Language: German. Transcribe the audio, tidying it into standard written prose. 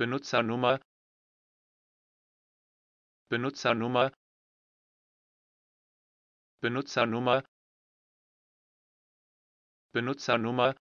Benutzernummer, Benutzernummer, Benutzernummer, Benutzernummer.